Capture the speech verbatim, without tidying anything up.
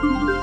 Finish.